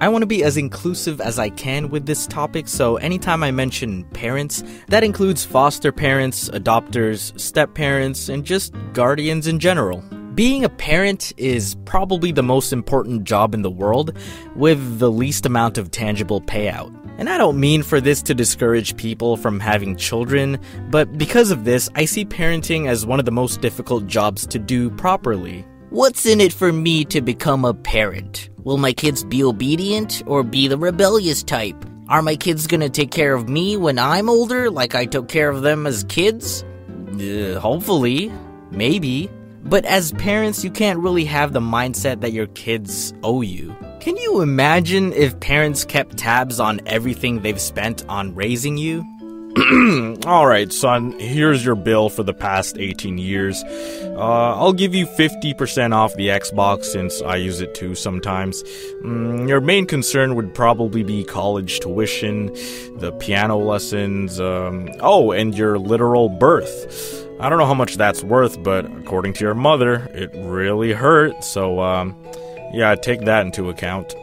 I want to be as inclusive as I can with this topic, so anytime I mention parents, that includes foster parents, adopters, step-parents, and just guardians in general. Being a parent is probably the most important job in the world, with the least amount of tangible payout. And I don't mean for this to discourage people from having children, but because of this, I see parenting as one of the most difficult jobs to do properly. What's in it for me to become a parent? Will my kids be obedient or be the rebellious type? Are my kids gonna take care of me when I'm older, like I took care of them as kids? Hopefully. Maybe. But as parents, you can't really have the mindset that your kids owe you. Can you imagine if parents kept tabs on everything they've spent on raising you? Alright, son, here's your bill for the past 18 years. I'll give you 50% off the Xbox since I use it too sometimes. Your main concern would probably be college tuition, the piano lessons, and your literal birth. I don't know how much that's worth, but according to your mother, it really hurt, so, yeah, take that into account.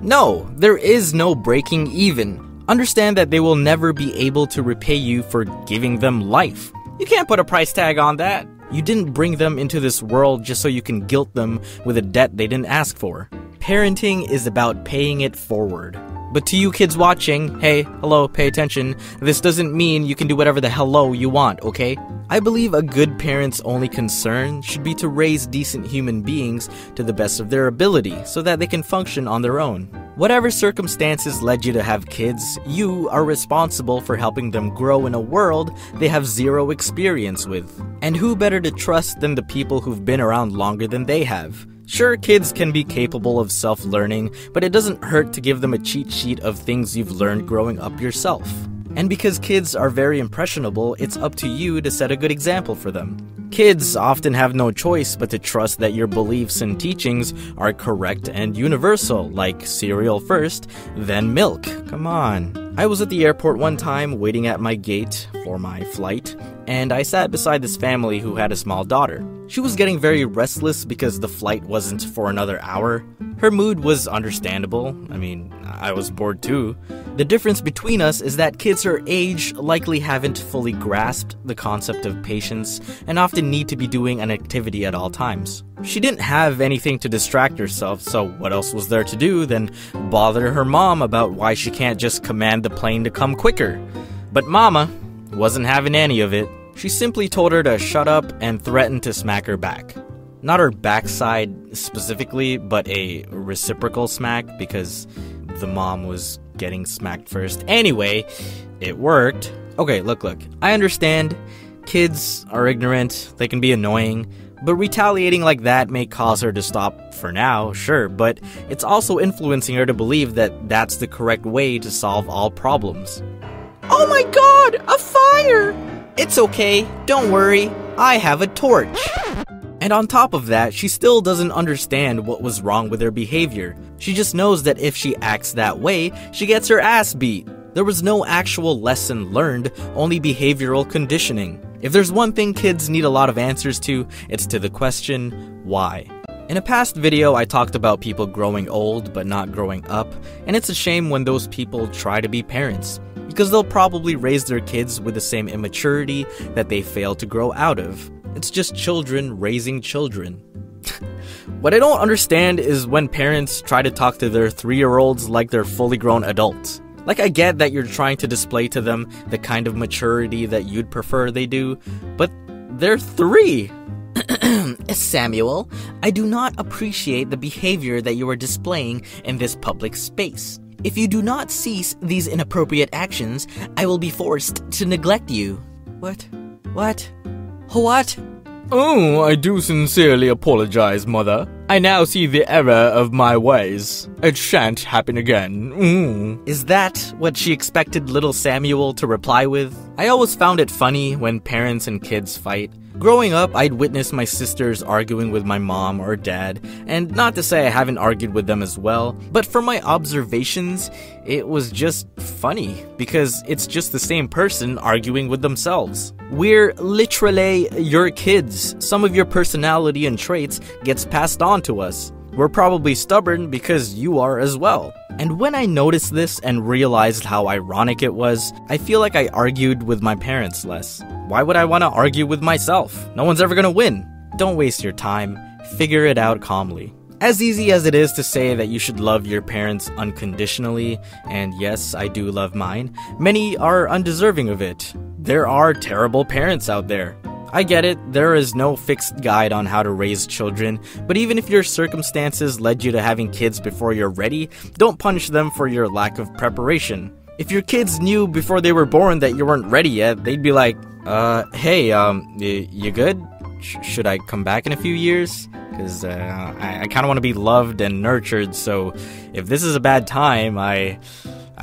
No, there is no breaking even. Understand that they will never be able to repay you for giving them life. You can't put a price tag on that. You didn't bring them into this world just so you can guilt them with a debt they didn't ask for. Parenting is about paying it forward. But to you kids watching, hey, hello, pay attention, this doesn't mean you can do whatever the hello you want, okay? I believe a good parent's only concern should be to raise decent human beings to the best of their ability so that they can function on their own. Whatever circumstances led you to have kids, you are responsible for helping them grow in a world they have zero experience with. And who better to trust than the people who've been around longer than they have? Sure, kids can be capable of self-learning, but it doesn't hurt to give them a cheat sheet of things you've learned growing up yourself. And because kids are very impressionable, it's up to you to set a good example for them. Kids often have no choice but to trust that your beliefs and teachings are correct and universal, like cereal first, then milk. Come on. I was at the airport one time waiting at my gate for my flight, and I sat beside this family who had a small daughter. She was getting very restless because the flight wasn't for another hour. Her mood was understandable. I mean, I was bored too. The difference between us is that kids her age likely haven't fully grasped the concept of patience and often need to be doing an activity at all times. She didn't have anything to distract herself, so what else was there to do than bother her mom about why she can't just command the plane to come quicker? But Mama wasn't having any of it. She simply told her to shut up and threatened to smack her back. Not her backside specifically, but a reciprocal smack because the mom was getting smacked first. Anyway, it worked. Okay, look. I understand. Kids are ignorant. They can be annoying. But retaliating like that may cause her to stop for now, sure, but it's also influencing her to believe that that's the correct way to solve all problems. Oh my god! A fire! It's okay, don't worry, I have a torch. And on top of that, she still doesn't understand what was wrong with her behavior. She just knows that if she acts that way, she gets her ass beat. There was no actual lesson learned, only behavioral conditioning. If there's one thing kids need a lot of answers to, it's to the question, why? In a past video, I talked about people growing old but not growing up, and it's a shame when those people try to be parents, because they'll probably raise their kids with the same immaturity that they fail to grow out of. It's just children raising children. What I don't understand is when parents try to talk to their 3-year-olds like they're fully grown adults. Like, I get that you're trying to display to them the kind of maturity that you'd prefer they do, but they're 3! Samuel, I do not appreciate the behavior that you are displaying in this public space. If you do not cease these inappropriate actions, I will be forced to neglect you. What? What? What? Oh, I do sincerely apologize, Mother. I now see the error of my ways. It shan't happen again. Is that what she expected little Samuel to reply with? I always found it funny when parents and kids fight. Growing up, I'd witness my sisters arguing with my mom or dad, and not to say I haven't argued with them as well, but from my observations, it was just funny, because it's just the same person arguing with themselves. We're literally your kids. Some of your personality and traits gets passed on to us. We're probably stubborn because you are as well. And when I noticed this and realized how ironic it was, I feel like I argued with my parents less. Why would I want to argue with myself? No one's ever gonna win. Don't waste your time. Figure it out calmly. As easy as it is to say that you should love your parents unconditionally, and yes, I do love mine, many are undeserving of it. There are terrible parents out there. I get it, there is no fixed guide on how to raise children, but even if your circumstances led you to having kids before you're ready, don't punish them for your lack of preparation. If your kids knew before they were born that you weren't ready yet, they'd be like, hey, you good? Should I come back in a few years? Because I kind of want to be loved and nurtured, so if this is a bad time, I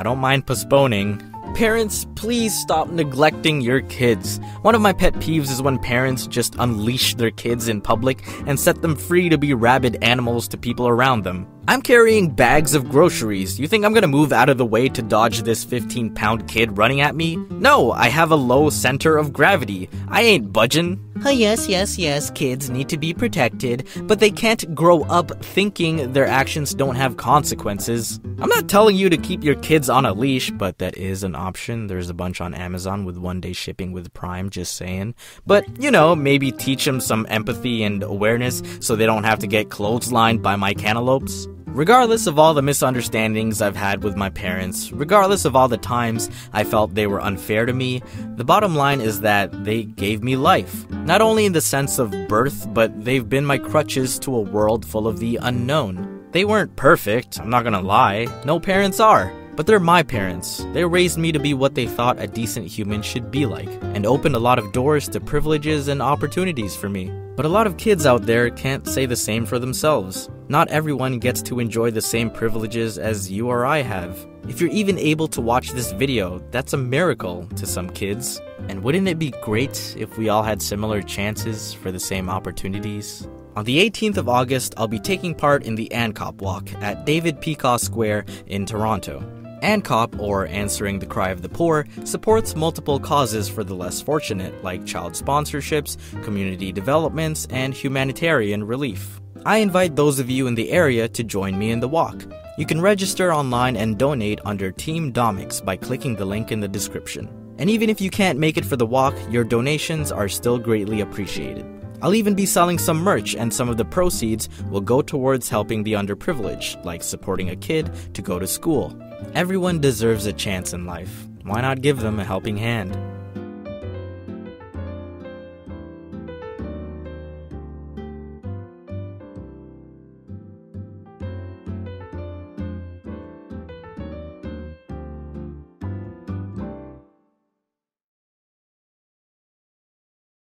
don't mind postponing. Parents, please stop neglecting your kids. One of my pet peeves is when parents just unleash their kids in public and set them free to be rabid animals to people around them. I'm carrying bags of groceries. You think I'm gonna move out of the way to dodge this 15-pound kid running at me? No, I have a low center of gravity. I ain't budgin'. Yes, kids need to be protected, but they can't grow up thinking their actions don't have consequences. I'm not telling you to keep your kids on a leash, but that is an option. There's a bunch on Amazon with one-day shipping with Prime, just saying. But, you know, maybe teach them some empathy and awareness so they don't have to get clotheslined by my cantaloupes. Regardless of all the misunderstandings I've had with my parents, regardless of all the times I felt they were unfair to me, the bottom line is that they gave me life. Not only in the sense of birth, but they've been my crutches to a world full of the unknown. They weren't perfect, I'm not gonna lie. No parents are. But they're my parents. They raised me to be what they thought a decent human should be like, and opened a lot of doors to privileges and opportunities for me. But a lot of kids out there can't say the same for themselves. Not everyone gets to enjoy the same privileges as you or I have. If you're even able to watch this video, that's a miracle to some kids. And wouldn't it be great if we all had similar chances for the same opportunities? On the 18th of August, I'll be taking part in the ANCOP Walk at David Peacock Square in Toronto. ANCOP, or Answering the Cry of the Poor, supports multiple causes for the less fortunate, like child sponsorships, community developments, and humanitarian relief. I invite those of you in the area to join me in the walk. You can register online and donate under Team Domics by clicking the link in the description. And even if you can't make it for the walk, your donations are still greatly appreciated. I'll even be selling some merch, and some of the proceeds will go towards helping the underprivileged, like supporting a kid to go to school. Everyone deserves a chance in life. Why not give them a helping hand?